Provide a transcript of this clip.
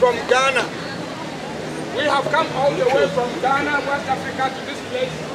From Ghana. We have come all the way from Ghana, West Africa to this place.